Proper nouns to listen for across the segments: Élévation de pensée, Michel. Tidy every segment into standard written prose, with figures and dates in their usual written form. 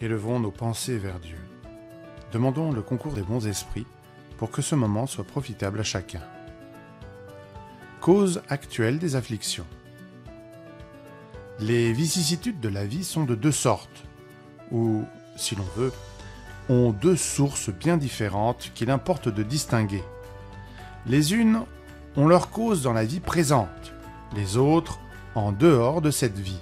élevons nos pensées vers Dieu. Demandons le concours des bons esprits pour que ce moment soit profitable à chacun. Cause actuelle des afflictions. Les vicissitudes de la vie sont de deux sortes, ou, si l'on veut, ont deux sources bien différentes qu'il importe de distinguer. Les unes ont leur cause dans la vie présente, les autres en dehors de cette vie.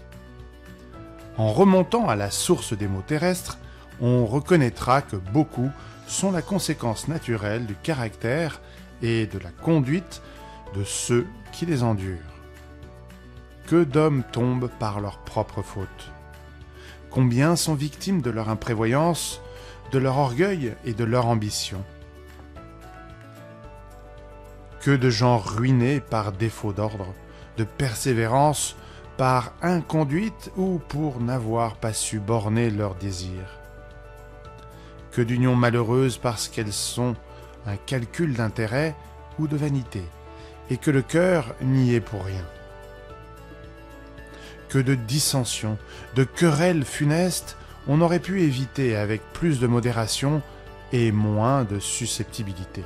En remontant à la source des maux terrestres, on reconnaîtra que beaucoup sont la conséquence naturelle du caractère et de la conduite de ceux qui les endurent. Que d'hommes tombent par leur propre faute. Combien sont victimes de leur imprévoyance, de leur orgueil et de leur ambition. Que de gens ruinés par défaut d'ordre, de persévérance, par inconduite ou pour n'avoir pas su borner leurs désirs. Que d'unions malheureuses parce qu'elles sont un calcul d'intérêt ou de vanité, et que le cœur n'y est pour rien. Que de dissensions, de querelles funestes, on aurait pu éviter avec plus de modération et moins de susceptibilité.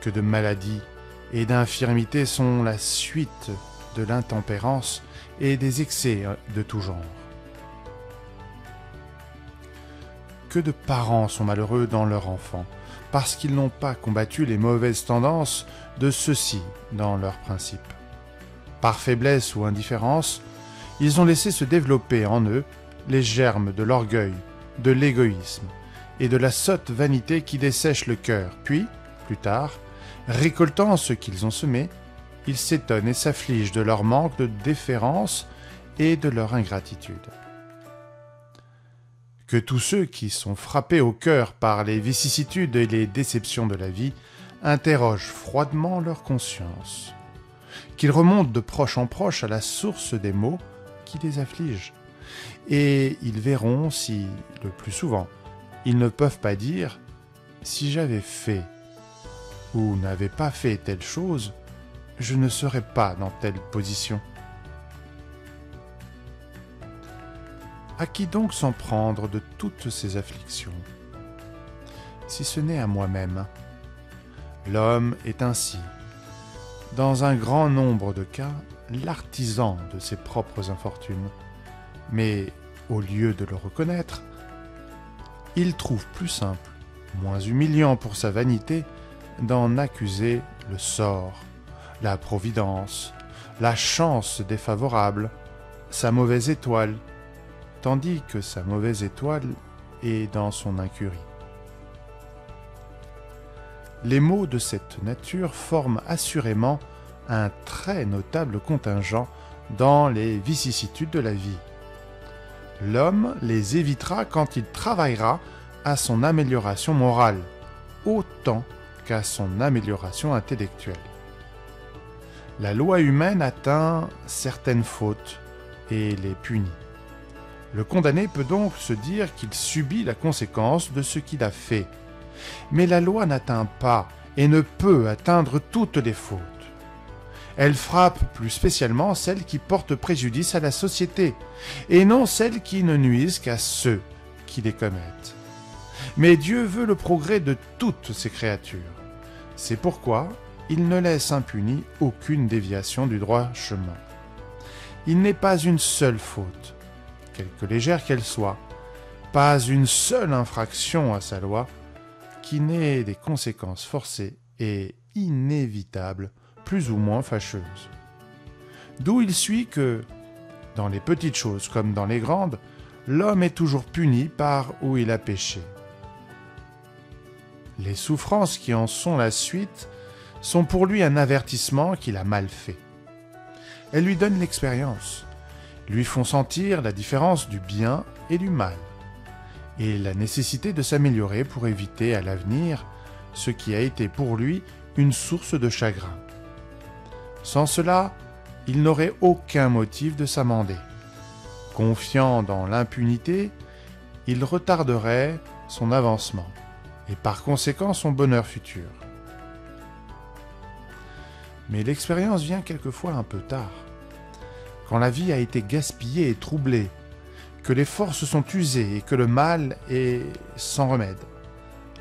Que de maladies et d'infirmités sont la suite de l'intempérance et des excès de tout genre. Que de parents sont malheureux dans leur enfant, parce qu'ils n'ont pas combattu les mauvaises tendances de ceux-ci dans leurs principes. Par faiblesse ou indifférence, ils ont laissé se développer en eux les germes de l'orgueil, de l'égoïsme et de la sotte vanité qui dessèche le cœur. Puis, plus tard, récoltant ce qu'ils ont semé, ils s'étonnent et s'affligent de leur manque de déférence et de leur ingratitude. Que tous ceux qui sont frappés au cœur par les vicissitudes et les déceptions de la vie interrogent froidement leur conscience. Qu'ils remontent de proche en proche à la source des maux qui les affligent. Et ils verront si, le plus souvent, ils ne peuvent pas dire « si j'avais fait ou n'avais pas fait telle chose, je ne serais pas dans telle position. » À qui donc s'en prendre de toutes ces afflictions, si ce n'est à moi-même? L'homme est ainsi, dans un grand nombre de cas, l'artisan de ses propres infortunes. Mais, au lieu de le reconnaître, il trouve plus simple, moins humiliant pour sa vanité, d'en accuser le sort, la providence, la chance défavorable, sa mauvaise étoile, tandis que sa mauvaise étoile est dans son incurie. Les maux de cette nature forment assurément un très notable contingent dans les vicissitudes de la vie. L'homme les évitera quand il travaillera à son amélioration morale, autant qu'à son amélioration intellectuelle. La loi humaine atteint certaines fautes et les punit. Le condamné peut donc se dire qu'il subit la conséquence de ce qu'il a fait. Mais la loi n'atteint pas et ne peut atteindre toutes les fautes. Elle frappe plus spécialement celles qui portent préjudice à la société, et non celles qui ne nuisent qu'à ceux qui les commettent. Mais Dieu veut le progrès de toutes ses créatures. C'est pourquoi il ne laisse impuni aucune déviation du droit chemin. Il n'est pas une seule faute, quelque légère qu'elle soit, pas une seule infraction à sa loi, qui naît des conséquences forcées et inévitables, plus ou moins fâcheuses. D'où il suit que, dans les petites choses comme dans les grandes, l'homme est toujours puni par où il a péché. Les souffrances qui en sont la suite sont pour lui un avertissement qu'il a mal fait. Elles lui donnent l'expérience, lui font sentir la différence du bien et du mal, et la nécessité de s'améliorer pour éviter à l'avenir ce qui a été pour lui une source de chagrin. Sans cela, il n'aurait aucun motif de s'amender. Confiant dans l'impunité, il retarderait son avancement et par conséquent son bonheur futur. Mais l'expérience vient quelquefois un peu tard, quand la vie a été gaspillée et troublée, que les forces sont usées et que le mal est sans remède.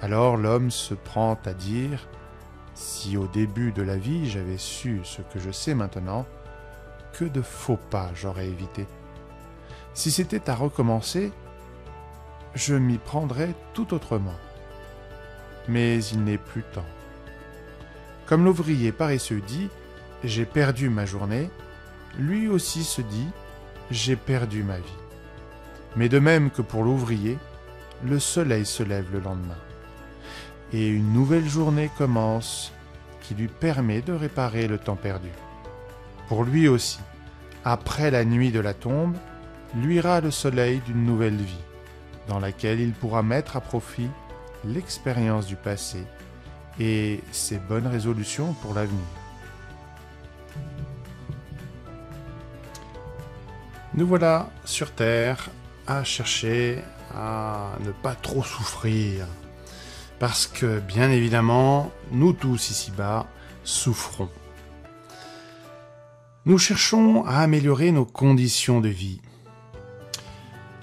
Alors l'homme se prend à dire « Si au début de la vie j'avais su ce que je sais maintenant, que de faux pas j'aurais évité. Si c'était à recommencer, je m'y prendrais tout autrement. » Mais il n'est plus temps. Comme l'ouvrier paresseux dit « J'ai perdu ma journée », lui aussi se dit « J'ai perdu ma vie ». Mais de même que pour l'ouvrier, le soleil se lève le lendemain. Et une nouvelle journée commence qui lui permet de réparer le temps perdu. Pour lui aussi, après la nuit de la tombe, luira le soleil d'une nouvelle vie, dans laquelle il pourra mettre à profit l'expérience du passé et ses bonnes résolutions pour l'avenir. Nous voilà sur Terre à chercher à ne pas trop souffrir. Parce que, bien évidemment, nous tous ici-bas souffrons. Nous cherchons à améliorer nos conditions de vie.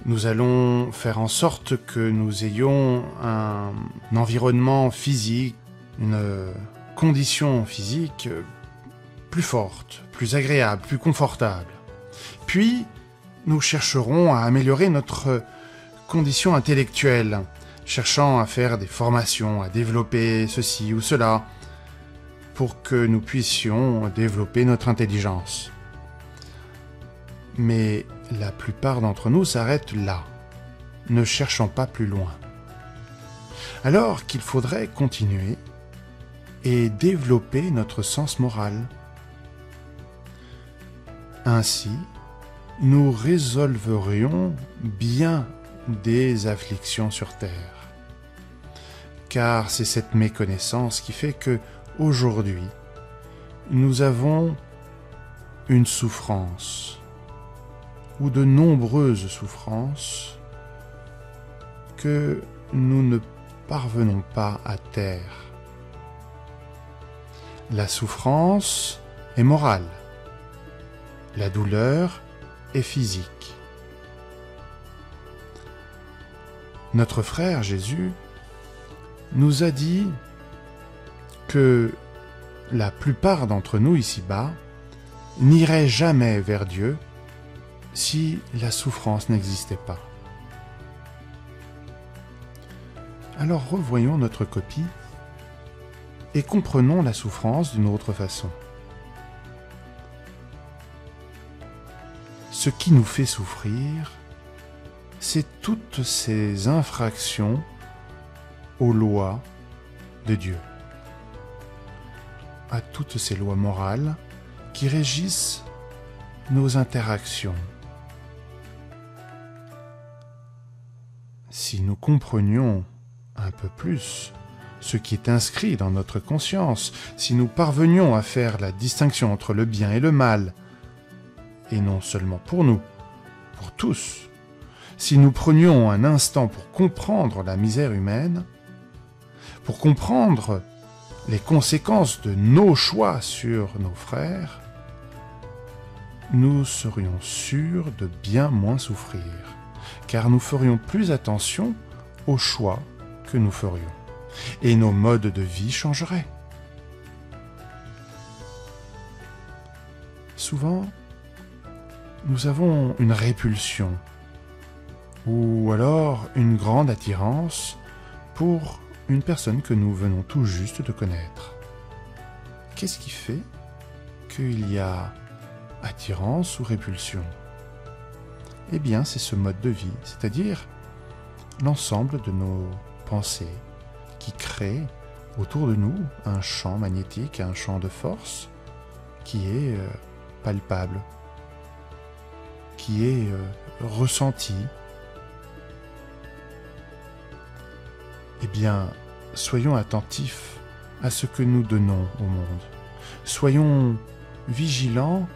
Nous allons faire en sorte que nous ayons un environnement physique, une condition physique plus forte, plus agréable, plus confortable. Puis, nous chercherons à améliorer notre condition intellectuelle, cherchant à faire des formations, à développer ceci ou cela, pour que nous puissions développer notre intelligence. Mais la plupart d'entre nous s'arrêtent là, ne cherchant pas plus loin. Alors qu'il faudrait continuer et développer notre sens moral. Ainsi, nous résolverions bien des afflictions sur terre. Car c'est cette méconnaissance qui fait que, aujourd'hui, nous avons une souffrance, ou de nombreuses souffrances, que nous ne parvenons pas à taire. La souffrance est morale, la douleur est physique. Notre frère Jésus nous a dit que la plupart d'entre nous ici-bas n'iraient jamais vers Dieu si la souffrance n'existait pas. Alors revoyons notre copie et comprenons la souffrance d'une autre façon. Ce qui nous fait souffrir, c'est toutes ces infractions aux lois de Dieu, à toutes ces lois morales qui régissent nos interactions. Si nous comprenions un peu plus ce qui est inscrit dans notre conscience, si nous parvenions à faire la distinction entre le bien et le mal, et non seulement pour nous, pour tous, si nous prenions un instant pour comprendre la misère humaine, pour comprendre les conséquences de nos choix sur nos frères, nous serions sûrs de bien moins souffrir, car nous ferions plus attention aux choix que nous ferions, et nos modes de vie changeraient. Souvent, nous avons une répulsion, ou alors une grande attirance pour une personne que nous venons tout juste de connaître. Qu'est-ce qui fait qu'il y a attirance ou répulsion? Eh bien, c'est ce mode de vie, c'est-à-dire l'ensemble de nos pensées qui créent autour de nous un champ magnétique, un champ de force qui est palpable, qui est ressenti. Eh bien, soyons attentifs à ce que nous donnons au monde. Soyons vigilants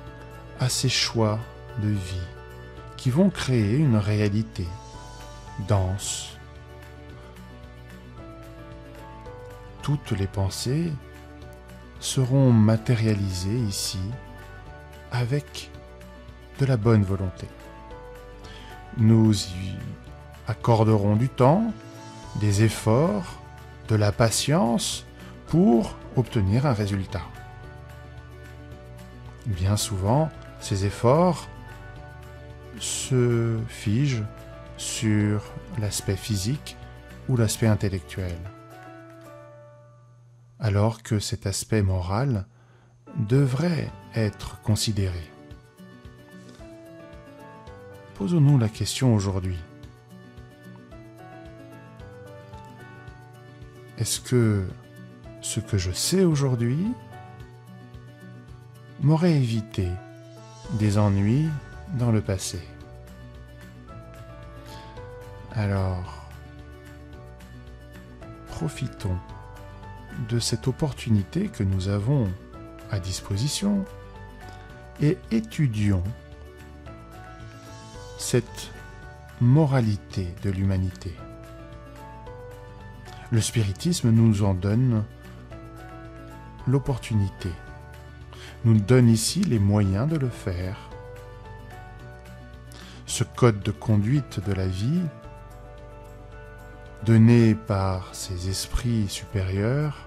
à ces choix de vie qui vont créer une réalité dense. Toutes les pensées seront matérialisées ici avec de la bonne volonté. Nous y accorderons du temps, des efforts, de la patience pour obtenir un résultat. Bien souvent, ces efforts se figent sur l'aspect physique ou l'aspect intellectuel, alors que cet aspect moral devrait être considéré. Posons-nous la question aujourd'hui. Est-ce que ce que je sais aujourd'hui m'aurait évité des ennuis dans le passé? Alors, profitons de cette opportunité que nous avons à disposition et étudions cette moralité de l'humanité. Le spiritisme nous en donne l'opportunité, nous donne ici les moyens de le faire. Ce code de conduite de la vie, donné par ces esprits supérieurs,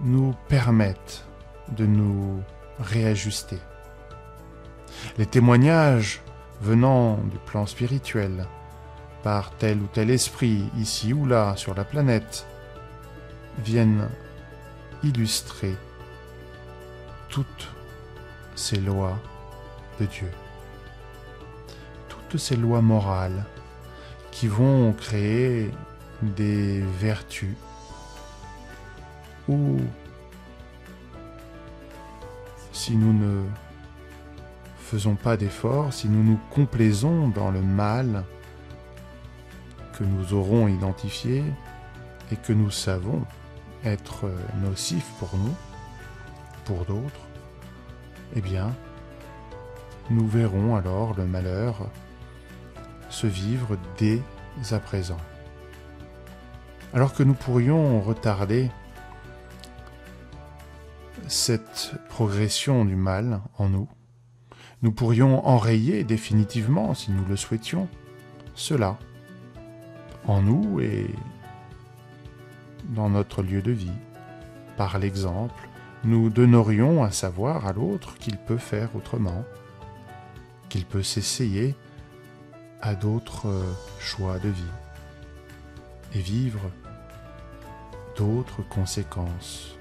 nous permettent de nous réajuster. Les témoignages venant du plan spirituel, par tel ou tel esprit, ici ou là, sur la planète, viennent illustrer toutes ces lois de Dieu, toutes ces lois morales qui vont créer des vertus ou, si nous ne faisons pas d'efforts, si nous nous complaisons dans le mal que nous aurons identifié et que nous savons être nocif pour nous, pour d'autres, eh bien, nous verrons alors le malheur se vivre dès à présent. Alors que nous pourrions retarder cette progression du mal en nous, nous pourrions enrayer définitivement, si nous le souhaitions, cela en nous et dans notre lieu de vie. Par l'exemple, nous donnerions à savoir à l'autre qu'il peut faire autrement, qu'il peut s'essayer à d'autres choix de vie et vivre d'autres conséquences,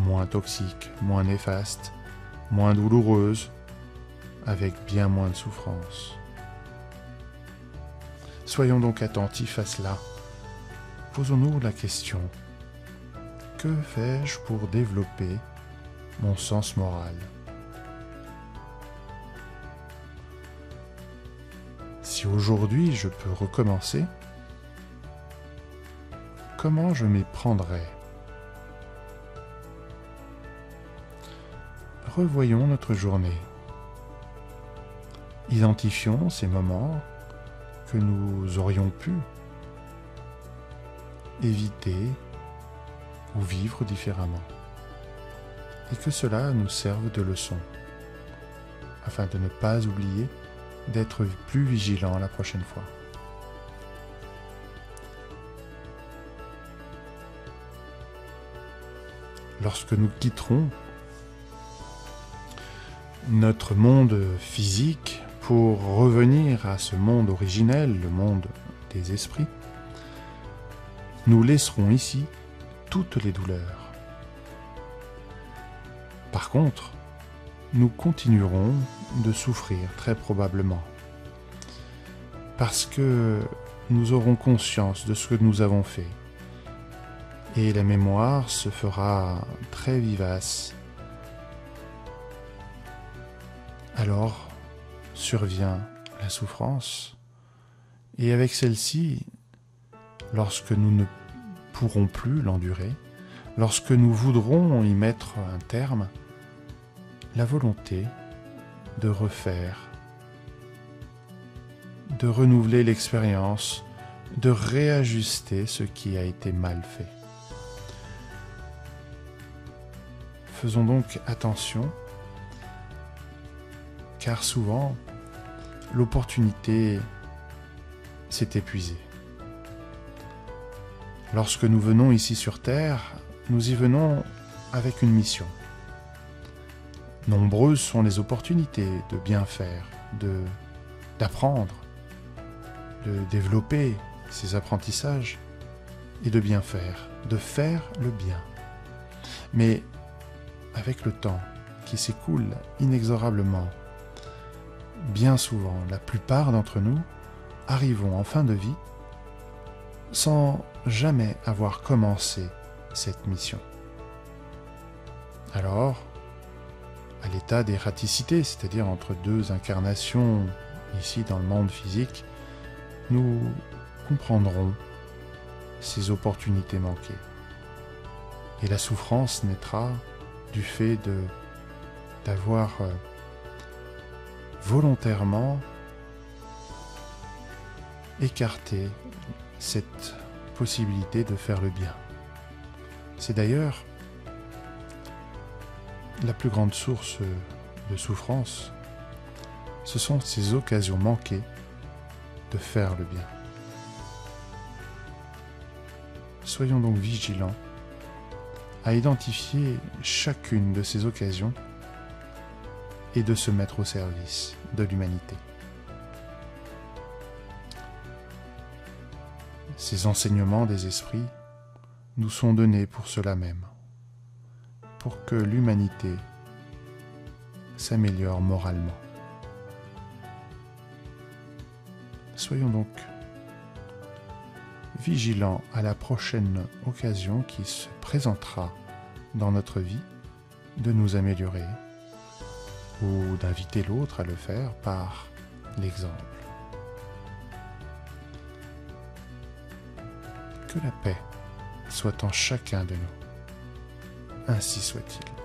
moins toxiques, moins néfastes, moins douloureuses, avec bien moins de souffrance. Soyons donc attentifs à cela. Posons-nous la question, que fais-je pour développer mon sens moral? Si aujourd'hui je peux recommencer, comment je m'y prendrai? Revoyons notre journée. Identifions ces moments que nous aurions pu éviter ou vivre différemment, et que cela nous serve de leçon, afin de ne pas oublier d'être plus vigilant la prochaine fois. Lorsque nous quitterons notre monde physique, pour revenir à ce monde originel, le monde des esprits, nous laisserons ici toutes les douleurs. Par contre, nous continuerons de souffrir très probablement, parce que nous aurons conscience de ce que nous avons fait, et la mémoire se fera très vivace. Alors, survient la souffrance, et avec celle-ci, lorsque nous ne pourrons plus l'endurer, lorsque nous voudrons y mettre un terme, la volonté de refaire, de renouveler l'expérience, de réajuster ce qui a été mal fait. Faisons donc attention, car souvent, l'opportunité s'est épuisée. Lorsque nous venons ici sur Terre, nous y venons avec une mission. Nombreuses sont les opportunités de bien faire, d'apprendre, de développer ces apprentissages et de bien faire, de faire le bien. Mais avec le temps qui s'écoule inexorablement, bien souvent, la plupart d'entre nous arrivons en fin de vie sans jamais avoir commencé cette mission. Alors, à l'état d'erraticité, c'est-à-dire entre deux incarnations ici dans le monde physique, nous comprendrons ces opportunités manquées. Et la souffrance naîtra du fait d'avoir volontairement écarté cette possibilité de faire le bien. C'est d'ailleurs la plus grande source de souffrance, ce sont ces occasions manquées de faire le bien. Soyons donc vigilants à identifier chacune de ces occasions et de se mettre au service de l'humanité. Ces enseignements des esprits nous sont donnés pour cela même, pour que l'humanité s'améliore moralement. Soyons donc vigilants à la prochaine occasion qui se présentera dans notre vie de nous améliorer ou d'inviter l'autre à le faire par l'exemple. Que la paix soit en chacun de nous. Ainsi soit-il.